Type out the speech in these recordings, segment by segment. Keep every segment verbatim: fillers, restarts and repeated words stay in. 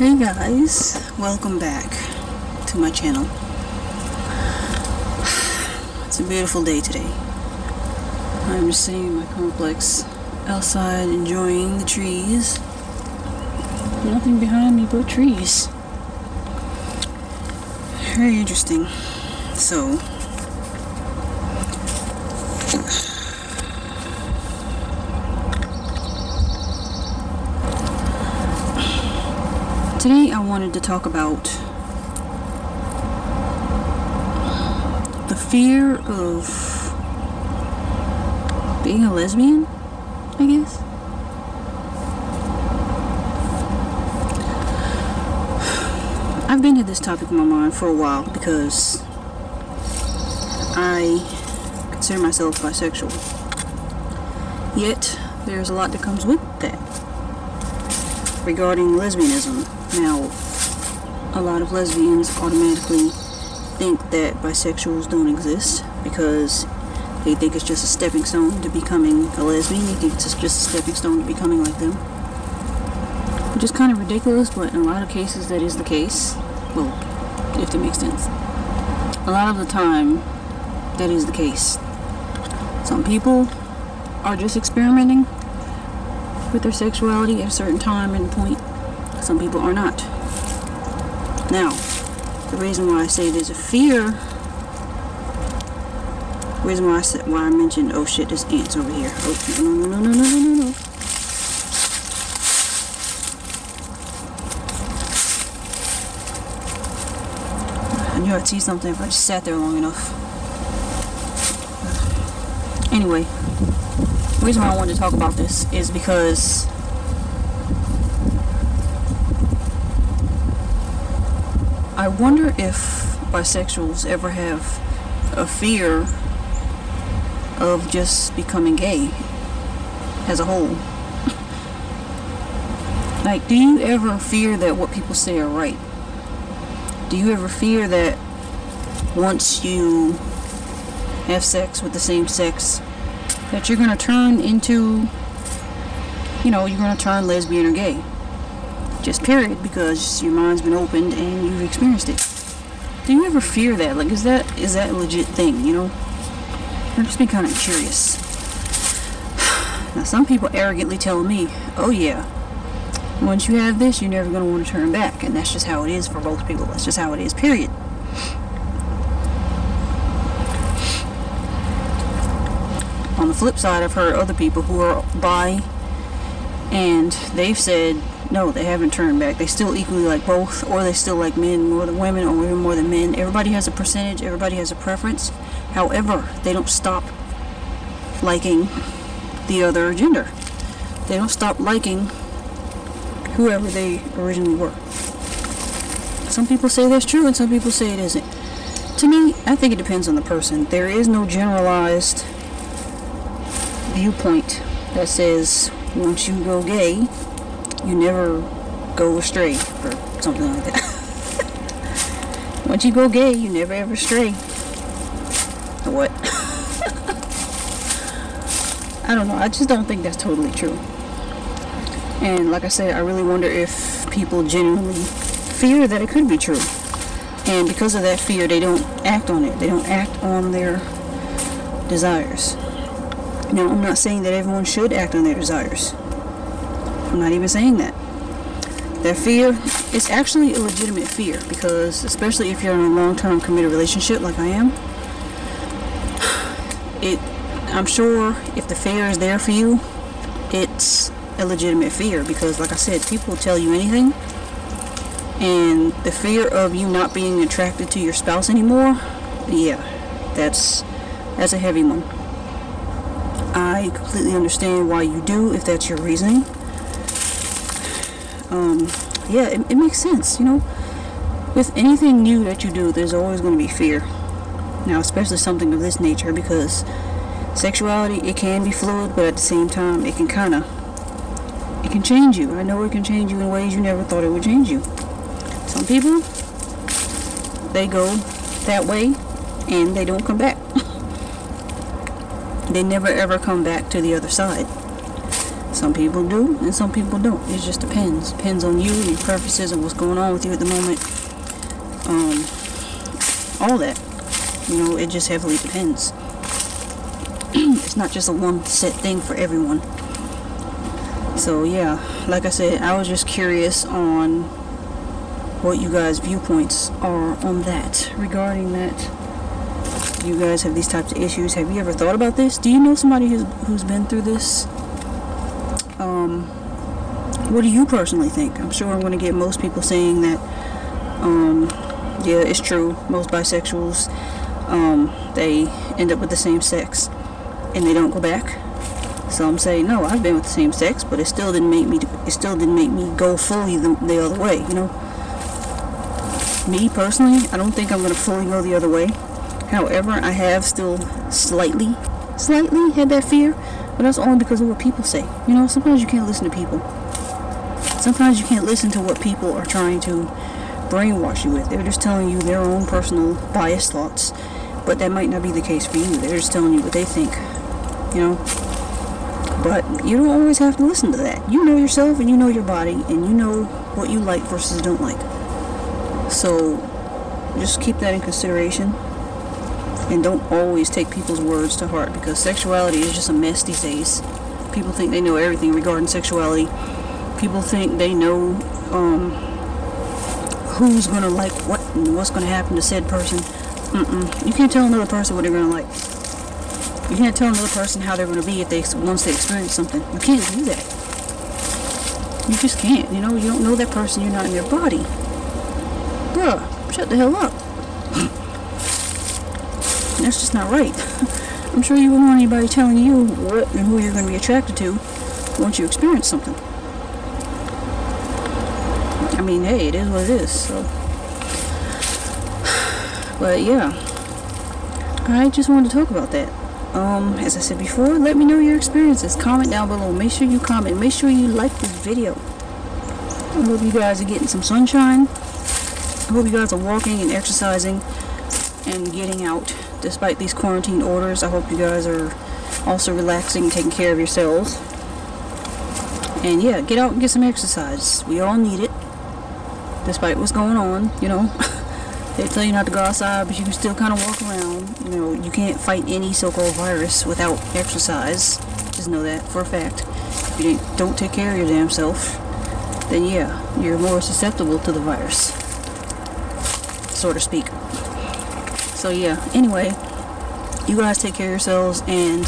Hey guys, welcome back to my channel. It's a beautiful day today. I'm just sitting in my complex outside enjoying the trees. Nothing behind me but trees. Very interesting. So today I wanted to talk about the fear of being a lesbian, I guess. I've been at this topic in my mind for a while because I consider myself bisexual. Yet, there's a lot that comes with that regarding lesbianism. Now, a lot of lesbians automatically think that bisexuals don't exist because they think it's just a stepping stone to becoming a lesbian. They think it's just a stepping stone to becoming like them. Which is kind of ridiculous, but in a lot of cases that is the case. Well, if that makes sense. A lot of the time, that is the case. Some people are just experimenting with their sexuality at a certain time and point. Some people are not. Now, the reason why I say there's a fear, the reason why I said, why I mentioned, oh shit, there's ants over here. Oh no no no no no no no no. I knew I'd see something if I just sat there long enough. Anyway, the reason why I wanted to talk about this is because I wonder if bisexuals ever have a fear of just becoming gay as a whole. Like, do you ever fear that what people say are right? Do you ever fear that once you have sex with the same sex, that you're going to turn into, you know, you're going to turn lesbian or gay? Just period, because your mind's been opened and you've experienced it. Do you ever fear that? Like, is that is that a legit thing, you know? I've just been kind of curious. Now, some people arrogantly tell me, oh yeah, once you have this, you're never going to want to turn back. And that's just how it is for most people. That's just how it is, period. On the flip side, I've heard other people who are bi, and they've said, no, they haven't turned back. They still equally like both, or they still like men more than women, or women more than men. Everybody has a percentage, everybody has a preference. However, they don't stop liking the other gender. They don't stop liking whoever they originally were. Some people say that's true, and some people say it isn't. To me, I think it depends on the person. There is no generalized viewpoint that says, once you go gay, you never go astray, or something like that. Once you go gay, you never ever stray. Or what? I don't know. I just don't think that's totally true. And like I said, I really wonder if people genuinely fear that it could be true. And because of that fear, they don't act on it. They don't act on their desires. Now, I'm not saying that everyone should act on their desires. I'm not even saying that. Their fear is actually a legitimate fear, because especially if you're in a long-term committed relationship like I am, it, I'm sure if the fear is there for you, it's a legitimate fear, because like I said, people tell you anything, and the fear of you not being attracted to your spouse anymore, yeah, that's that's a heavy one. I completely understand why you do, if that's your reasoning. Um, yeah, it, it makes sense, you know. With anything new that you do, there's always going to be fear. Now, especially something of this nature, because sexuality, it can be fluid, but at the same time, it can kind of, it can change you. I know it can change you in ways you never thought it would change you. Some people, they go that way, and they don't come back. They never ever come back to the other side. Some people do, and some people don't. It just depends. Depends on you, your purposes, and what's going on with you at the moment. Um, all that. You know, it just heavily depends. It's not just a one set thing for everyone. So, yeah. Like I said, I was just curious on what you guys' viewpoints are on that. Regarding that. You guys have these types of issues. Have you ever thought about this? Do you know somebody who's, who's been through this? Um, what do you personally think? I'm sure I'm going to get most people saying that, um, yeah, it's true. Most bisexuals, um, they end up with the same sex and they don't go back. Some say, no, I've been with the same sex, but it still didn't make me, it still didn't make me go fully the, the other way, you know? Me, personally, I don't think I'm going to fully go the other way. However, I have still slightly, slightly had that fear, but that's only because of what people say. You know, sometimes you can't listen to people. Sometimes you can't listen to what people are trying to brainwash you with. They're just telling you their own personal biased thoughts, but that might not be the case for you. They're just telling you what they think, you know. But you don't always have to listen to that. You know yourself and you know your body and you know what you like versus don't like. So, just keep that in consideration. And don't always take people's words to heart, because sexuality is just a mess these days. People think they know everything regarding sexuality. People think they know um, who's going to like what and what's going to happen to said person. Mm-mm. You can't tell another person what they're going to like. You can't tell another person how they're going to be if they once they experience something. You can't do that. You just can't. You know, you don't know that person. You're not in their body. Bruh, shut the hell up. That's just not right. I'm sure you wouldn't want anybody telling you what and who you're going to be attracted to once you experience something. I mean, hey, it is what it is, so. But yeah, I just wanted to talk about that. Um, as I said before, let me know your experiences. Comment down below. Make sure you comment. Make sure you like this video. I hope you guys are getting some sunshine. I hope you guys are walking and exercising and getting out. Despite these quarantine orders, I hope you guys are also relaxing, taking care of yourselves. And yeah, get out and get some exercise. We all need it. Despite what's going on, you know. They tell you not to go outside, but you can still kind of walk around. You know, you can't fight any so-called virus without exercise. Just know that for a fact. If you don't take care of your damn self, then yeah, you're more susceptible to the virus. So to speak. So yeah, anyway, you guys take care of yourselves and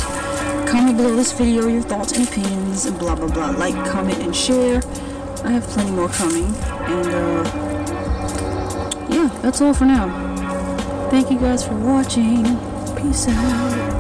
comment below this video your thoughts and opinions and blah blah blah. Like, comment, and share. I have plenty more coming. And uh, yeah, that's all for now. Thank you guys for watching. Peace out.